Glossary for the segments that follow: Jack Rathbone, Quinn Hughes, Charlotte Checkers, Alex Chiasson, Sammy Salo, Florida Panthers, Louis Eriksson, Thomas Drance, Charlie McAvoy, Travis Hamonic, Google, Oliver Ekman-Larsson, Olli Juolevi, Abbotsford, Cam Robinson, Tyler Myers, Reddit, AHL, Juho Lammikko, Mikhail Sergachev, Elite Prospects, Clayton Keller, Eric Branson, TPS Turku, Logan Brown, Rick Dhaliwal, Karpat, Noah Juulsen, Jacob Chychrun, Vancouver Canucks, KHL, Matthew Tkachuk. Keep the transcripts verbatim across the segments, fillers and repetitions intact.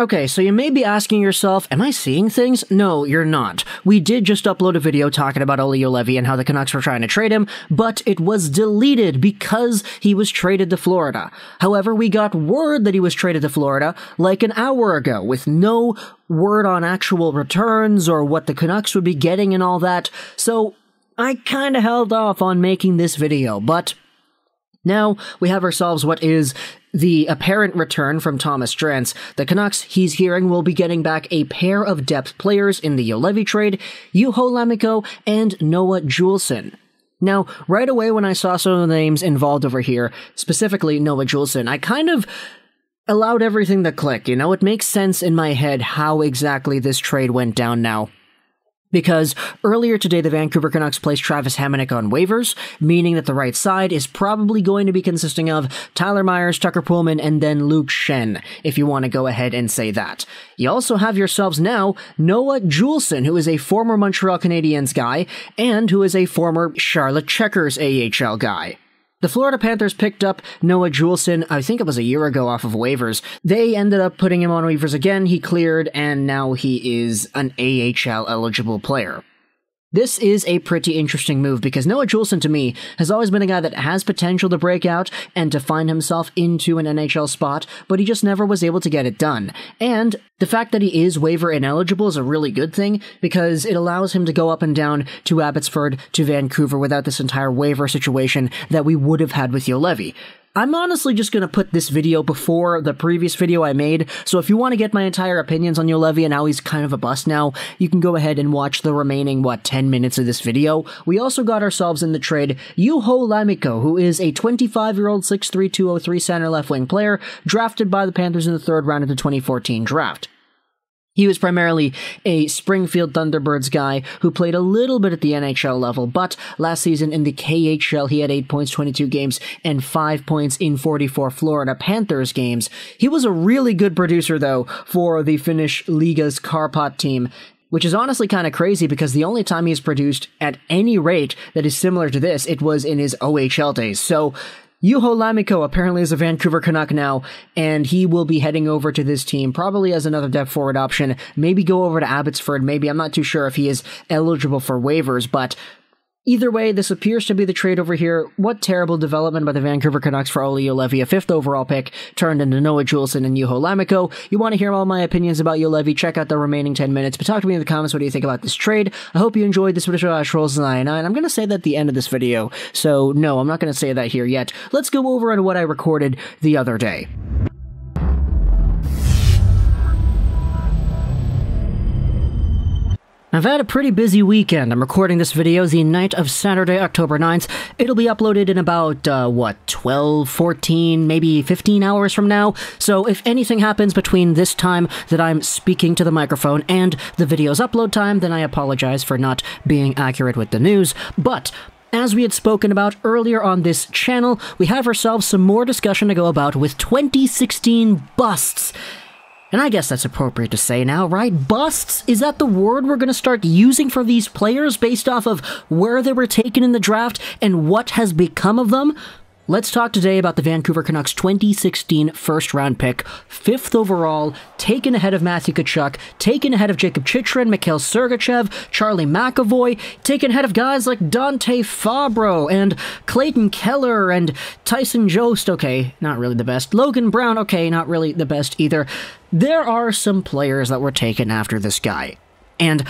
Okay, so you may be asking yourself, am I seeing things? No, you're not. We did just upload a video talking about Olli Juolevi and how the Canucks were trying to trade him, but it was deleted because he was traded to Florida. However, we got word that he was traded to Florida like an hour ago, with no word on actual returns or what the Canucks would be getting and all that, so I kinda held off on making this video, but now we have ourselves what is the apparent return from Thomas Drance. The Canucks, he's hearing, will be getting back a pair of depth players in the Juolevi trade, Juho Lammikko and Noah Juulsen. Now, right away when I saw some of the names involved over here, specifically Noah Juulsen, I kind of allowed everything to click, you know? It makes sense in my head how exactly this trade went down now. Because earlier today, the Vancouver Canucks placed Travis Hamonic on waivers, meaning that the right side is probably going to be consisting of Tyler Myers, Tucker Pullman, and then Luke Shen, if you want to go ahead and say that. You also have yourselves now Noah Juulsen, who is a former Montreal Canadiens guy, and who is a former Charlotte Checkers A H L guy. The Florida Panthers picked up Noah Juulsen, I think it was a year ago, off of waivers. They ended up putting him on waivers again, he cleared, and now he is an A H L-eligible player. This is a pretty interesting move, because Noah Juulsen, to me, has always been a guy that has potential to break out and to find himself into an N H L spot, but he just never was able to get it done. And the fact that he is waiver ineligible is a really good thing, because it allows him to go up and down to Abbotsford, to Vancouver, without this entire waiver situation that we would have had with Juolevi. I'm honestly just going to put this video before the previous video I made, so if you want to get my entire opinions on Juolevi and how he's kind of a bust now, you can go ahead and watch the remaining, what, ten minutes of this video. We also got ourselves in the trade Juho Lammikko, who is a twenty-five-year-old six three, two oh three center left-wing player, drafted by the Panthers in the third round of the twenty fourteen draft. He was primarily a Springfield Thunderbirds guy who played a little bit at the N H L level, but last season in the K H L he had eight points, twenty-two games, and five points in forty-four Florida Panthers games. He was a really good producer, though, for the Finnish Liga's Karpat team, which is honestly kind of crazy because the only time he's produced at any rate that is similar to this, it was in his O H L days. So Juho Lammikko apparently is a Vancouver Canuck now, and he will be heading over to this team, probably as another depth forward option, maybe go over to Abbotsford, maybe. I'm not too sure if he is eligible for waivers, but either way, this appears to be the trade over here. What terrible development by the Vancouver Canucks for Olli Juolevi, a fifth overall pick, turned into Noah Juulsen and Juho Lammikko. You want to hear all my opinions about Juolevi, check out the remaining ten minutes, but talk to me in the comments, what do you think about this trade? I hope you enjoyed this video, Ash Rolls ninety-nine. I'm going to say that at the end of this video, so no, I'm not going to say that here yet. Let's go over on what I recorded the other day. I've had a pretty busy weekend. I'm recording this video the night of Saturday, October ninth. It'll be uploaded in about, uh, what, twelve, fourteen, maybe fifteen hours from now? So if anything happens between this time that I'm speaking to the microphone and the video's upload time, then I apologize for not being accurate with the news, but as we had spoken about earlier on this channel, we have ourselves some more discussion to go about with twenty sixteen busts. And I guess that's appropriate to say now, right? Busts? Is that the word we're going to start using for these players based off of where they were taken in the draft and what has become of them? Let's talk today about the Vancouver Canucks twenty sixteen first-round pick, fifth overall, taken ahead of Matthew Tkachuk, taken ahead of Jacob Chychrun, Mikhail Sergachev, Charlie McAvoy, taken ahead of guys like Dante Fabro and Clayton Keller and Tyson Jost, okay, not really the best, Logan Brown, okay, not really the best either. There are some players that were taken after this guy, and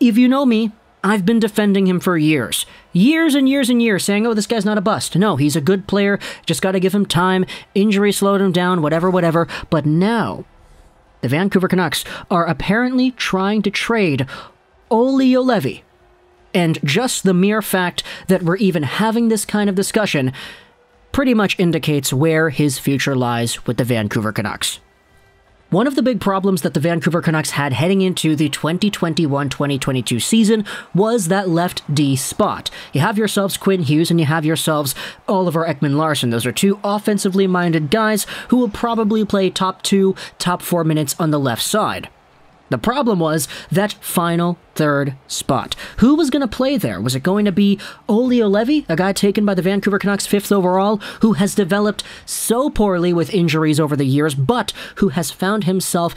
if you know me, I've been defending him for years. Years and years and years, saying, oh, this guy's not a bust. No, he's a good player, just gotta give him time, injury slowed him down, whatever, whatever. But now, the Vancouver Canucks are apparently trying to trade Olli Juolevi. And just the mere fact that we're even having this kind of discussion pretty much indicates where his future lies with the Vancouver Canucks. One of the big problems that the Vancouver Canucks had heading into the twenty twenty-one twenty twenty-two season was that left D spot. You have yourselves Quinn Hughes and you have yourselves Oliver Ekman-Larsson. Those are two offensively minded guys who will probably play top two, top four minutes on the left side. The problem was that final third spot. Who was going to play there? Was it going to be Olli Juolevi, a guy taken by the Vancouver Canucks fifth overall, who has developed so poorly with injuries over the years, but who has found himself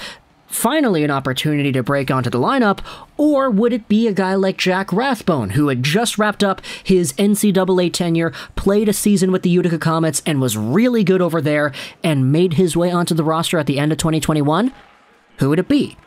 finally an opportunity to break onto the lineup, or would it be a guy like Jack Rathbone, who had just wrapped up his N C double A tenure, played a season with the Utica Comets, and was really good over there, and made his way onto the roster at the end of twenty twenty-one? Who would it be?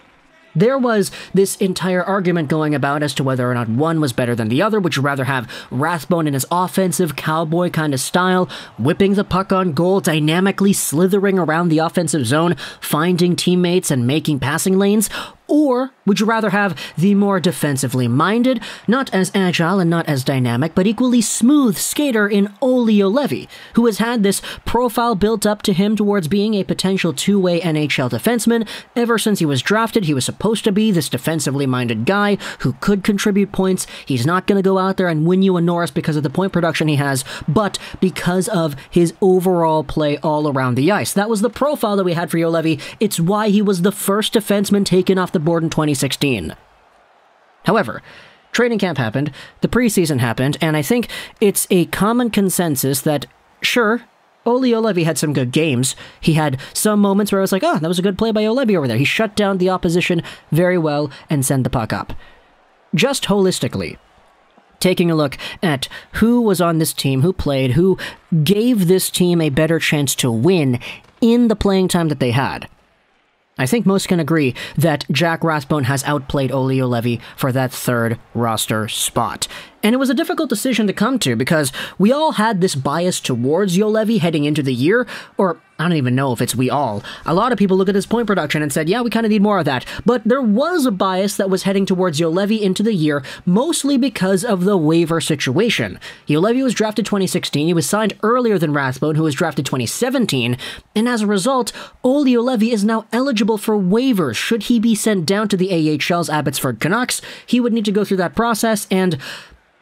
There was this entire argument going about as to whether or not one was better than the other. Would you rather have Rathbone in his offensive cowboy kind of style, whipping the puck on goal, dynamically slithering around the offensive zone, finding teammates and making passing lanes? Or would you rather have the more defensively minded, not as agile and not as dynamic, but equally smooth skater in Olli Juolevi, who has had this profile built up to him towards being a potential two-way N H L defenseman? Ever since he was drafted, he was supposed to be this defensively minded guy who could contribute points. He's not going to go out there and win you a Norris because of the point production he has, but because of his overall play all around the ice. That was the profile that we had for Juolevi. It's why he was the first defenseman taken off the board in twenty sixteen. However, training camp happened, the preseason happened, and I think it's a common consensus that, sure, Olli Juolevi had some good games. He had some moments where I was like, oh, that was a good play by Juolevi over there. He shut down the opposition very well and sent the puck up. Just holistically, taking a look at who was on this team, who played, who gave this team a better chance to win in the playing time that they had, I think most can agree that Jack Rathbone has outplayed Olli Juolevi for that third roster spot. And it was a difficult decision to come to because we all had this bias towards Juolevi heading into the year, or I don't even know if it's we all. A lot of people look at his point production and said, yeah, we kind of need more of that. But there was a bias that was heading towards Juolevi into the year, mostly because of the waiver situation. Juolevi was drafted twenty sixteen, he was signed earlier than Rathbone, who was drafted twenty seventeen, and as a result, Olli Juolevi is now eligible for waivers. Should he be sent down to the A H L's Abbotsford Canucks, he would need to go through that process, and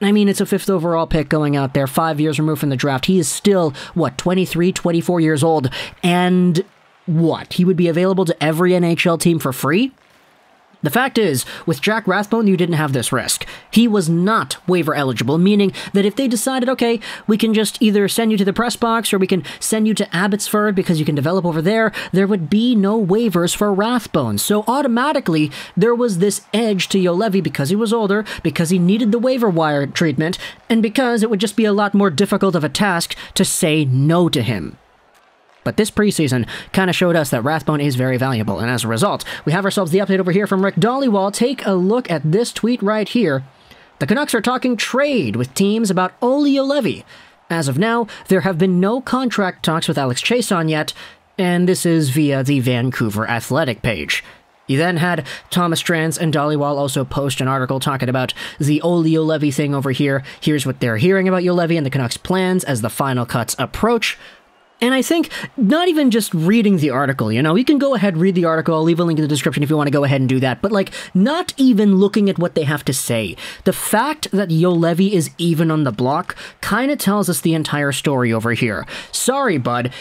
I mean, it's a fifth overall pick going out there, five years removed from the draft. He is still, what, twenty-three, twenty-four years old, and what? He would be available to every N H L team for free? The fact is, with Jack Rathbone, you didn't have this risk. He was not waiver eligible, meaning that if they decided, okay, we can just either send you to the press box or we can send you to Abbotsford because you can develop over there, there would be no waivers for Rathbone. So automatically, there was this edge to Juolevi because he was older, because he needed the waiver wire treatment, and because it would just be a lot more difficult of a task to say no to him. But this preseason kind of showed us that Rathbone is very valuable, and as a result, we have ourselves the update over here from Rick Dhaliwal. Take a look at this tweet right here. The Canucks are talking trade with teams about Olli Juolevi. As of now, there have been no contract talks with Alex Chiasson yet, and this is via the Vancouver Athletic page. He then had Thomas Drance and Dhaliwal also post an article talking about the Olli Juolevi thing over here. Here's what they're hearing about Juolevi and the Canucks' plans as the final cuts approach. And I think not even just reading the article, you know, you can go ahead, read the article. I'll leave a link in the description if you want to go ahead and do that. But like, not even looking at what they have to say. The fact that Juolevi is even on the block kind of tells us the entire story over here. Sorry, bud,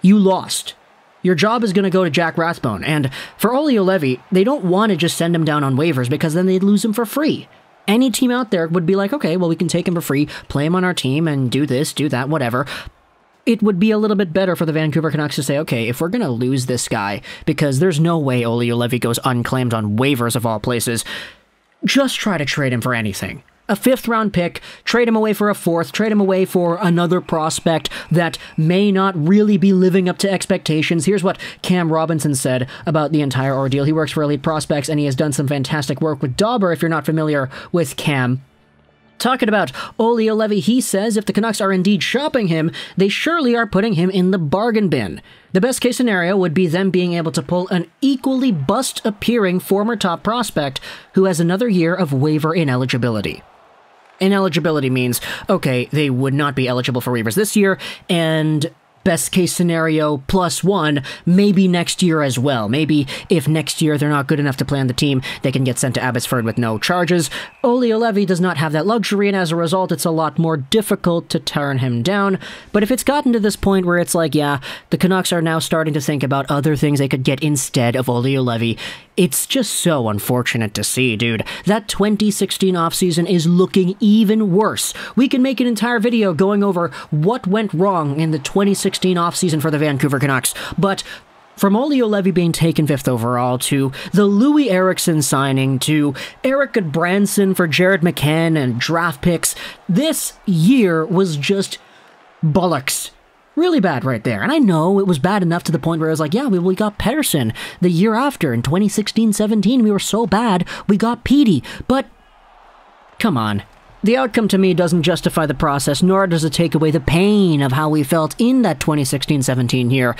you lost. Your job is going to go to Jack Rathbone. And for Olli Juolevi, they don't want to just send him down on waivers because then they'd lose him for free. Any team out there would be like, okay, well, we can take him for free, play him on our team and do this, do that, whatever. It would be a little bit better for the Vancouver Canucks to say, okay, if we're going to lose this guy, because there's no way Olli Juolevi goes unclaimed on waivers of all places, just try to trade him for anything. A fifth-round pick, trade him away for a fourth, trade him away for another prospect that may not really be living up to expectations. Here's what Cam Robinson said about the entire ordeal. He works for Elite Prospects, and he has done some fantastic work with Dauber, if you're not familiar with Cam. Talking about Olli Juolevi, he says if the Canucks are indeed shopping him, they surely are putting him in the bargain bin. The best case scenario would be them being able to pull an equally bust-appearing former top prospect who has another year of waiver ineligibility. Ineligibility means, okay, they would not be eligible for waivers this year, and best case scenario plus one, maybe next year as well. Maybe if next year they're not good enough to play on the team, they can get sent to Abbotsford with no charges. Olli Juolevi does not have that luxury, and as a result, it's a lot more difficult to turn him down. But if it's gotten to this point where it's like, yeah, the Canucks are now starting to think about other things they could get instead of Olli Juolevi, it's just so unfortunate to see, dude. That twenty sixteen offseason is looking even worse. We can make an entire video going over what went wrong in the twenty sixteen offseason for the Vancouver Canucks, but From Olli Juolevi being taken fifth overall, to the Louis Eriksson signing, to Eric Branson for Jared McCann and draft picks, this year was just bollocks. Really bad right there. And I know it was bad enough to the point where I was like, yeah, we, we got Pettersson the year after. In twenty sixteen seventeen, we were so bad, we got Petey. But, come on. The outcome to me doesn't justify the process, nor does it take away the pain of how we felt in that twenty sixteen seventeen year.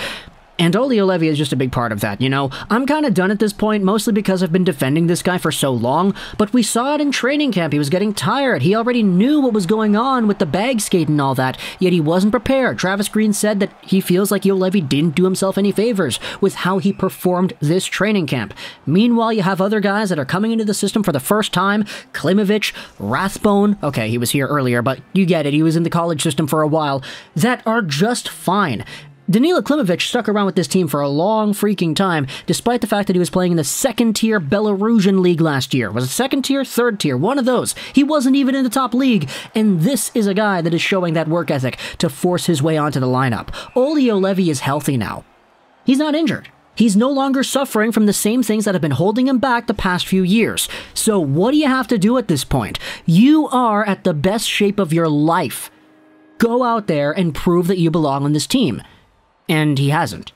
And Olli Juolevi is just a big part of that, you know? I'm kind of done at this point, mostly because I've been defending this guy for so long, but we saw it in training camp. He was getting tired. He already knew what was going on with the bag skate and all that, yet he wasn't prepared. Travis Green said that he feels like Juolevi didn't do himself any favors with how he performed this training camp. Meanwhile, you have other guys that are coming into the system for the first time. Klimovich, Rathbone, okay, he was here earlier, but you get it. He was in the college system for a while, that are just fine. Danila Klimovich stuck around with this team for a long freaking time, despite the fact that he was playing in the second-tier Belarusian league last year. Was it second-tier, third-tier? One of those. He wasn't even in the top league, and this is a guy that is showing that work ethic to force his way onto the lineup. Olli Juolevi is healthy now. He's not injured. He's no longer suffering from the same things that have been holding him back the past few years. So what do you have to do at this point? You are at the best shape of your life. Go out there and prove that you belong on this team. And he hasn't.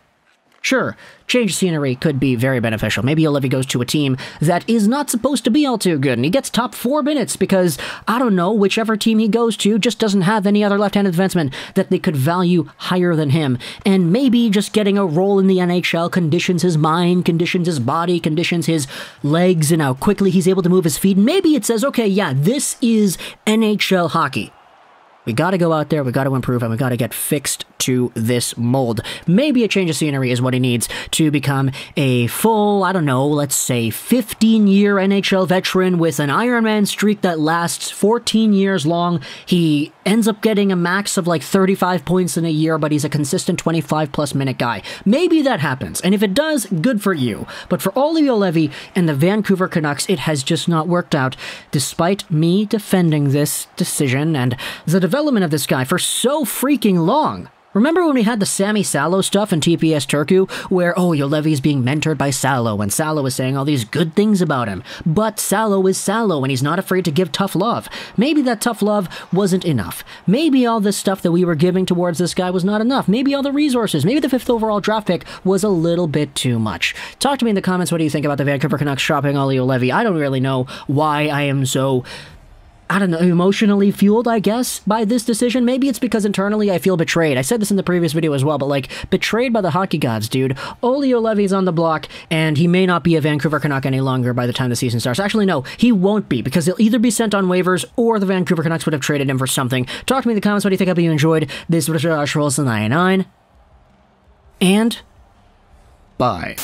Sure, change scenery could be very beneficial. Maybe Juolevi goes to a team that is not supposed to be all too good, and he gets top four minutes because, I don't know, whichever team he goes to just doesn't have any other left-handed defenseman that they could value higher than him. And maybe just getting a role in the N H L conditions his mind, conditions his body, conditions his legs, and how quickly he's able to move his feet. Maybe it says, okay, yeah, this is N H L hockey. We gotta go out there, we gotta improve, and we gotta get fixed to this mold. Maybe a change of scenery is what he needs to become a full, I don't know, let's say fifteen-year N H L veteran with an Ironman streak that lasts fourteen years long. He ends up getting a max of like thirty-five points in a year, but he's a consistent twenty-five plus minute guy. Maybe that happens, and if it does, good for you. But for Olli Juolevi and the Vancouver Canucks, it has just not worked out, despite me defending this decision and the development of this guy for so freaking long. Remember when we had the Sammy Salo stuff in T P S Turku, where, oh, Juolevi's being mentored by Salo, and Salo is saying all these good things about him. But Salo is Salo, and he's not afraid to give tough love. Maybe that tough love wasn't enough. Maybe all this stuff that we were giving towards this guy was not enough. Maybe all the resources, maybe the fifth overall draft pick was a little bit too much. Talk to me in the comments, what do you think about the Vancouver Canucks shopping Olli Juolevi? I don't really know why I am so... I don't know, emotionally fueled, I guess, by this decision. Maybe it's because internally I feel betrayed. I said this in the previous video as well, but like, betrayed by the hockey gods, dude. Olli Juolevi's on the block, and he may not be a Vancouver Canuck any longer by the time the season starts. Actually, no, he won't be, because he'll either be sent on waivers, or the Vancouver Canucks would have traded him for something. Talk to me in the comments, what do you think? I hope you enjoyed. This was Josh Wilson ninety-nine, and bye.